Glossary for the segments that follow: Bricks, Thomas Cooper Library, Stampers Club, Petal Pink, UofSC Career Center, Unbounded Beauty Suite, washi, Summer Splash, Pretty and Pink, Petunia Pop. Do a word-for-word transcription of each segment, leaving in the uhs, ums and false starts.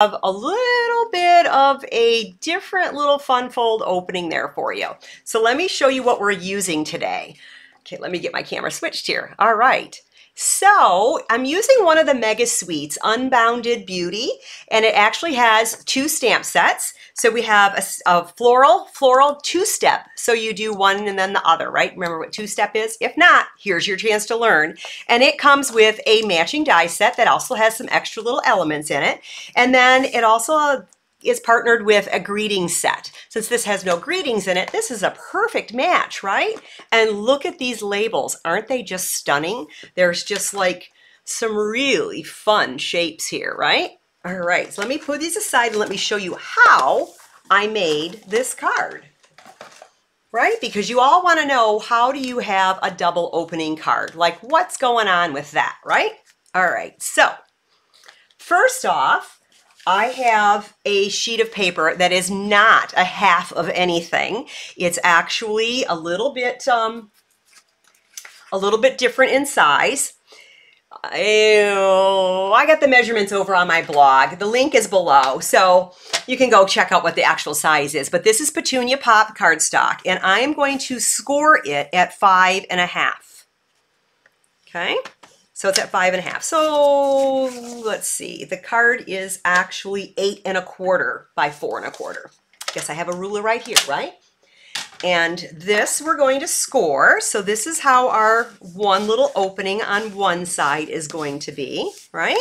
Of a little bit of a different little fun fold opening there for you. So let me show you what we're using today. Okay, let me get my camera switched here. All right. So I'm using one of the mega suites, Unbounded Beauty, and it actually has two stamp sets. So we have a, a floral, floral two-step. So you do one and then the other, right? Remember what two-step is? If not, here's your chance to learn. And it comes with a matching die set that also has some extra little elements in it. And then it also is partnered with a greeting set. Since this has no greetings in it, this is a perfect match, right? And look at these labels. Aren't they just stunning? There's just like some really fun shapes here, right? All right, so let me put these aside and let me show you how I made this card, right? Because you all want to know, how do you have a double opening card? Like, what's going on with that, right? All right, so first off, I have a sheet of paper that is not a half of anything. It's actually a little bit, um, a little bit different in size. Oh, I got the measurements over on my blog. The link is below, so you can go check out what the actual size is. But this is Petunia Pop cardstock, and I am going to score it at five and a half. Okay. So it's at five and a half. So let's see, the card is actually eight and a quarter by four and a quarter. I guess I have a ruler right here, right? And this we're going to score. So this is how our one little opening on one side is going to be, right?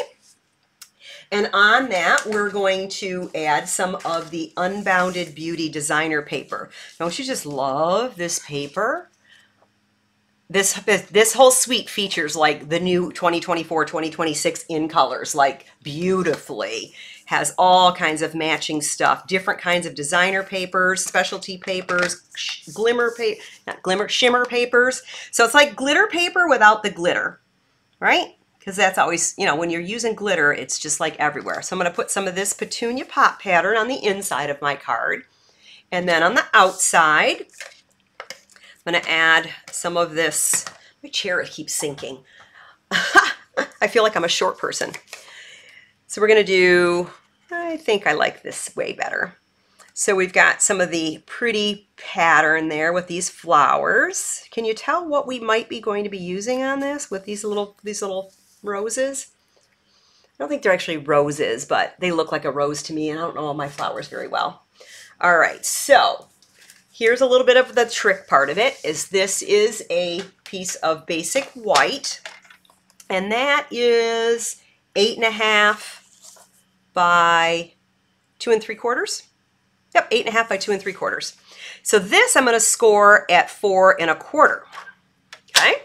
And on that, we're going to add some of the Unbounded Beauty designer paper. Don't you just love this paper? This, this whole suite features like the new twenty twenty-four twenty twenty-six in colors, like beautifully, has all kinds of matching stuff, different kinds of designer papers, specialty papers, glimmer paper, not glimmer, shimmer papers. So it's like glitter paper without the glitter, right? Because that's always, you know, when you're using glitter, it's just like everywhere. So I'm going to put some of this Petunia Pop pattern on the inside of my card. And then on the outside, I'm going to add some of this. My chair keeps sinking. I feel like I'm a short person. So we're going to do, I think I like this way better. So we've got some of the pretty pattern there with these flowers. Can you tell what we might be going to be using on this with these little, these little roses? I don't think they're actually roses, but they look like a rose to me, and I don't know all my flowers very well. All right, so here's a little bit of the trick part of it, is this is a piece of basic white, and that is eight and a half by two and three quarters. Yep, eight and a half by two and three quarters. So this I'm going to score at four and a quarter. Okay,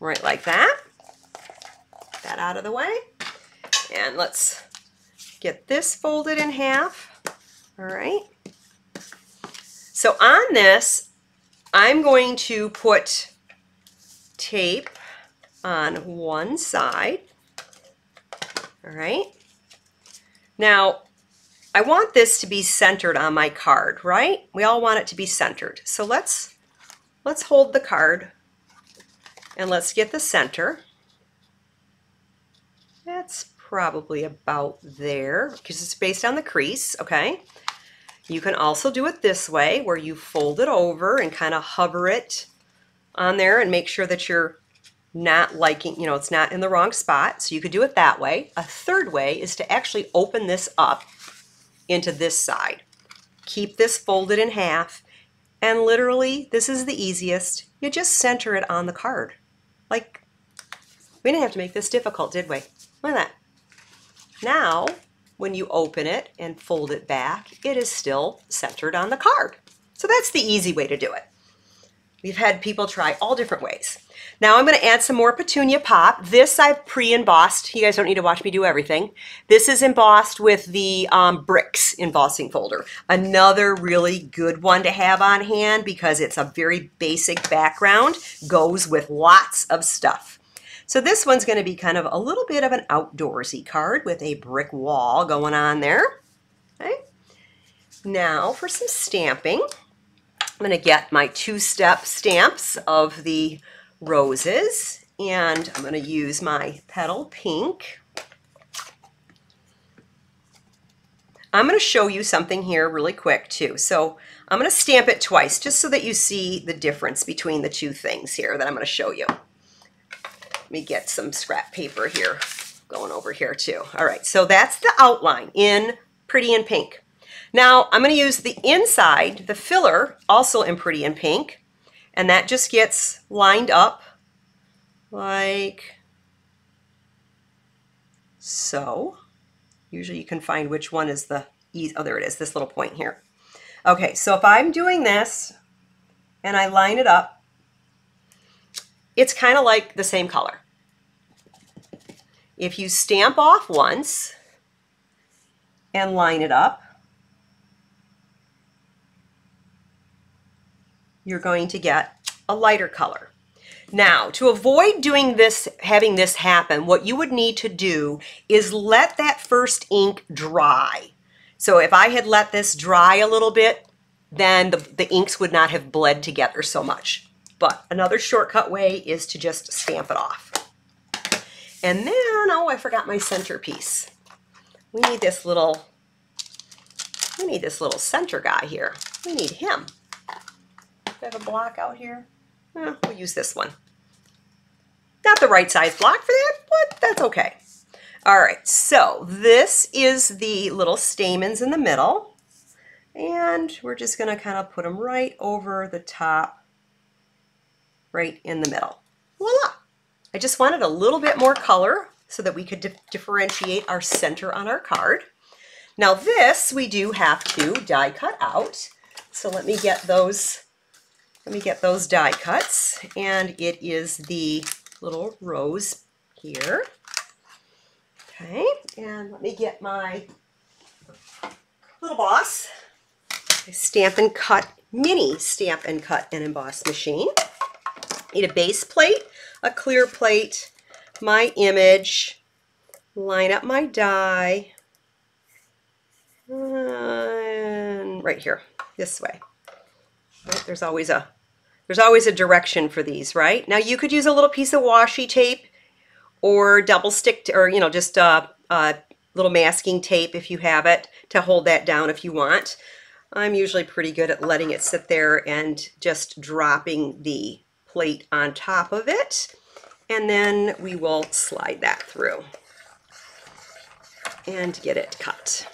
right like that. Get that out of the way. And let's get this folded in half. All right. So on this, I'm going to put tape on one side, all right? Now, I want this to be centered on my card, right? We all want it to be centered. So let's, let's hold the card and let's get the center. That's probably about there because it's based on the crease, okay? You can also do it this way, where you fold it over and kind of hover it on there and make sure that you're not liking, you know, it's not in the wrong spot. So you could do it that way. A third way is to actually open this up into this side. Keep this folded in half, and literally, this is the easiest. You just center it on the card. Like, we didn't have to make this difficult, did we? Look at that. Now, when you open it and fold it back, it is still centered on the card. So that's the easy way to do it. We've had people try all different ways. Now I'm going to add some more Petunia Pop. This I've pre-embossed. You guys don't need to watch me do everything. This is embossed with the um, Bricks embossing folder. Another really good one to have on hand because it's a very basic background. Goes with lots of stuff. So this one's going to be kind of a little bit of an outdoorsy card with a brick wall going on there. Okay. Now for some stamping, I'm going to get my two-step stamps of the roses, and I'm going to use my Petal Pink. I'm going to show you something here really quick too. So I'm going to stamp it twice just so that you see the difference between the two things here that I'm going to show you. Let me get some scrap paper here going over here too. All right, so that's the outline in Pretty and Pink. Now I'm going to use the inside, the filler, also in Pretty and Pink, and that just gets lined up like so. Usually you can find which one is the easy. Oh, there it is, this little point here. Okay, so if I'm doing this and I line it up, it's kind of like the same color. If you stamp off once and line it up, you're going to get a lighter color. Now, to avoid doing this, having this happen, what you would need to do is let that first ink dry. So if I had let this dry a little bit, then the, the inks would not have bled together so much. But another shortcut way is to just stamp it off. And then, oh, I forgot my centerpiece. We need this little, we need this little center guy here. We need him. Do I have a block out here? Eh, we'll use this one. Not the right size block for that, but that's okay. All right, so this is the little stamens in the middle, and we're just gonna kind of put them right over the top, right in the middle. Voila! I just wanted a little bit more color so that we could di- differentiate our center on our card. Now this we do have to die cut out, so let me get those Let me get those die cuts, and it is the little rose here. Okay, and let me get my little boss, my stamp and cut, mini stamp and cut and emboss machine. Need a base plate, a clear plate, my image, line up my die, and right here, this way. Right, there's always a There's always a direction for these, right? Now you could use a little piece of washi tape or double stick, or you know, just a, a little masking tape if you have it to hold that down if you want. I'm usually pretty good at letting it sit there and just dropping the plate on top of it. And then we will slide that through and get it cut.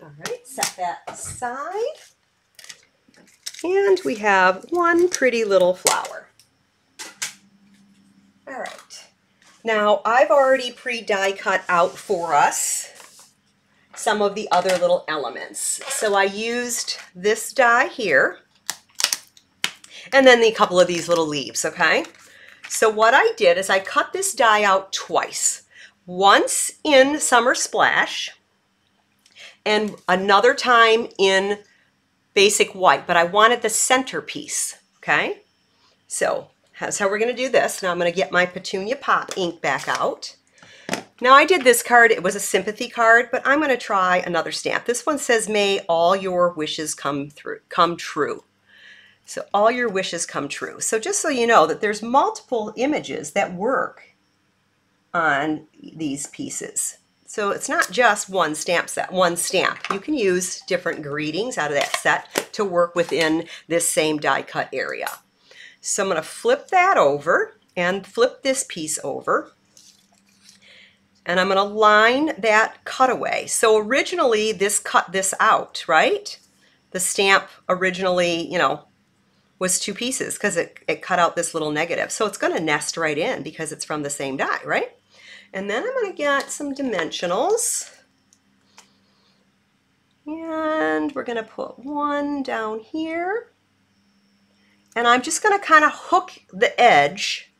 All right, set that aside. And we have one pretty little flower. All right. Now, I've already pre-die cut out for us some of the other little elements. So I used this die here, and then a couple of these little leaves, okay? So what I did is I cut this die out twice. Once in Summer Splash, and another time in Basic White, but I wanted the centerpiece, okay? So that's how we're gonna do this. Now I'm gonna get my Petunia Pop ink back out. Now I did this card, it was a sympathy card, but I'm gonna try another stamp. This one says, "May all your wishes come through, come true." So all your wishes come true. So just so you know that there's multiple images that work on these pieces. So it's not just one stamp set, one stamp. You can use different greetings out of that set to work within this same die cut area. So I'm gonna flip that over and flip this piece over. And I'm gonna line that cutaway. So originally this cut this out, right? The stamp originally, you know, was two pieces because it, it cut out this little negative. So it's gonna nest right in because it's from the same die, right? And then I'm going to get some dimensionals, and we're going to put one down here, and I'm just going to kind of hook the edge,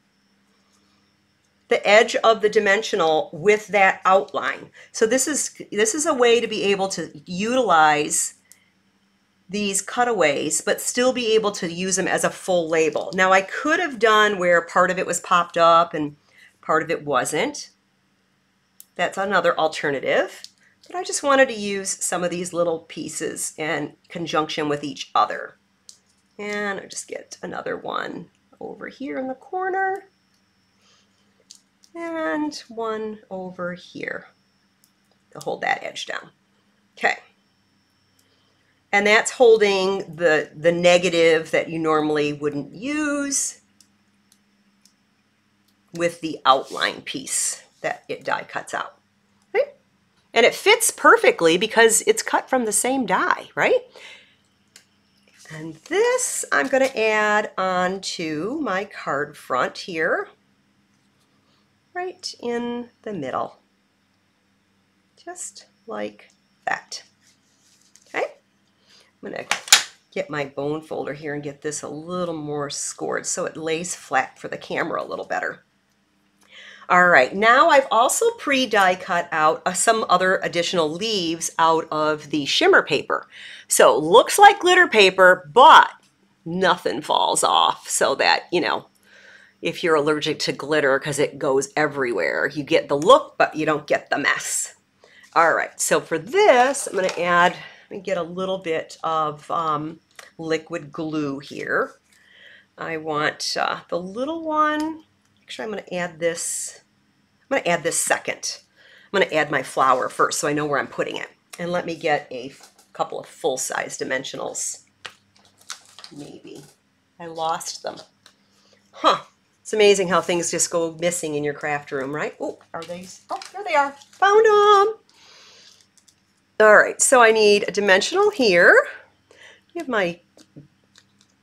the edge of the dimensional with that outline. So this is, this is a way to be able to utilize these cutaways, but still be able to use them as a full label. Now I could have done where part of it was popped up and part of it wasn't. That's another alternative, but I just wanted to use some of these little pieces in conjunction with each other. And I'll just get another one over here in the corner and one over here to hold that edge down. Okay. And that's holding the, the negative that you normally wouldn't use with the outline piece that it die cuts out. Right? And it fits perfectly because it's cut from the same die, right? And this I'm going to add onto my card front here, right in the middle, just like that. Okay, I'm going to get my bone folder here and get this a little more scored so it lays flat for the camera a little better. All right, now I've also pre-die cut out uh, some other additional leaves out of the shimmer paper. So looks like glitter paper, but nothing falls off, so that, you know, if you're allergic to glitter because it goes everywhere, you get the look, but you don't get the mess. All right, so for this, I'm going to add and get a little bit of um, liquid glue here. I want uh, the little one. Actually, I'm going to add this. I'm going to add this second. I'm going to add my flower first so I know where I'm putting it. And let me get a couple of full-size dimensionals. Maybe. I lost them. Huh. It's amazing how things just go missing in your craft room, right? Oh, are these? Oh, there they are. Found them. All right, so I need a dimensional here. Give my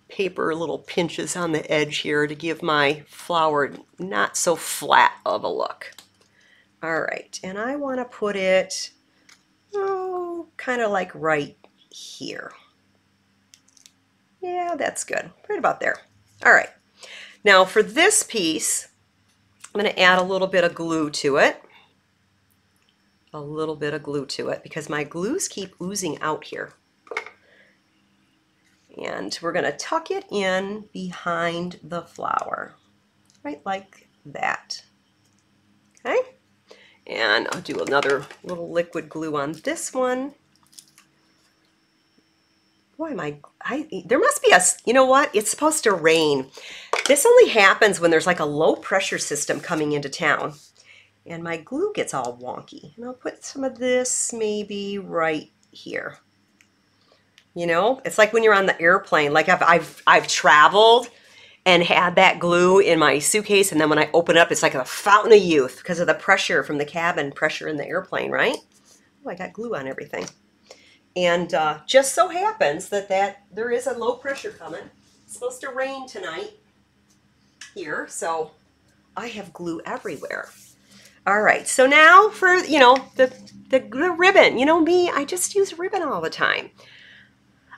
paper little pinches on the edge here to give my flower not so flat of a look. All right, and I want to put it, oh, kind of like right here. Yeah, that's good. Right about there. All right. Now for this piece, I'm going to add a little bit of glue to it. A little bit of glue to it because my glues keep oozing out here. And we're going to tuck it in behind the flower, right like that. Okay? And I'll do another little liquid glue on this one. Boy, my, I, there must be a, you know what? It's supposed to rain. This only happens when there's like a low pressure system coming into town. And my glue gets all wonky. And I'll put some of this maybe right here. You know, it's like when you're on the airplane. Like I've, I've, I've traveled and had that glue in my suitcase. And then when I open it up, it's like a fountain of youth because of the pressure from the cabin pressure in the airplane, right? Oh, I got glue on everything. And uh, just so happens that, that there is a low pressure coming. It's supposed to rain tonight here, so I have glue everywhere. All right, so now for, you know, the, the, the ribbon. You know me, I just use ribbon all the time.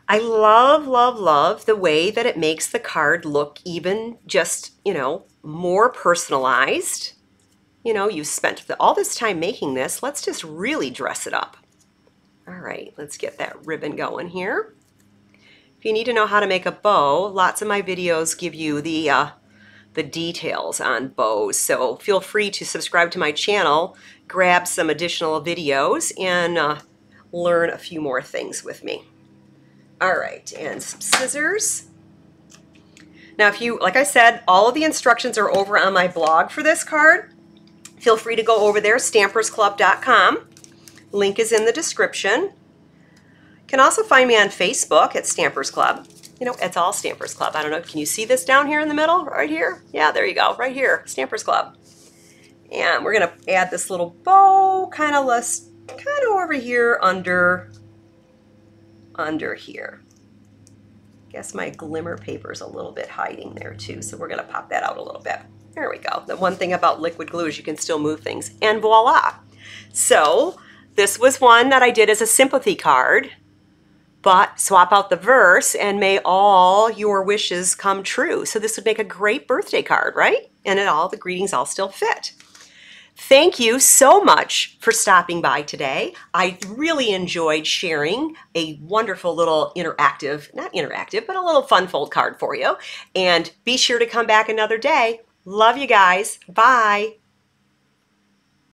I love, love, love the way that it makes the card look even just, you know, more personalized. You know, you spent the, all this time making this. Let's just really dress it up. All right, let's get that ribbon going here. If you need to know how to make a bow, lots of my videos give you the uh, the details on bows, so feel free to subscribe to my channel, grab some additional videos, and uh, learn a few more things with me. All right, and some scissors. Now, if you, like I said, all of the instructions are over on my blog for this card. Feel free to go over there, stampers club dot com. Link is in the description. You can also find me on Facebook at Stampers Club. You know, it's all Stampers Club. I don't know, can you see this down here in the middle, right here? Yeah, there you go, right here, Stampers Club. And we're gonna add this little bow, kind of less, kind of over here, under, under here. I guess my glimmer paper's a little bit hiding there too, so we're gonna pop that out a little bit. There we go. The one thing about liquid glue is you can still move things, and voila. So, this was one that I did as a sympathy card, but swap out the verse and may all your wishes come true. So this would make a great birthday card, right? And it all, the greetings all still fit. Thank you so much for stopping by today. I really enjoyed sharing a wonderful little interactive, not interactive, but a little fun fold card for you. And be sure to come back another day. Love you guys. Bye.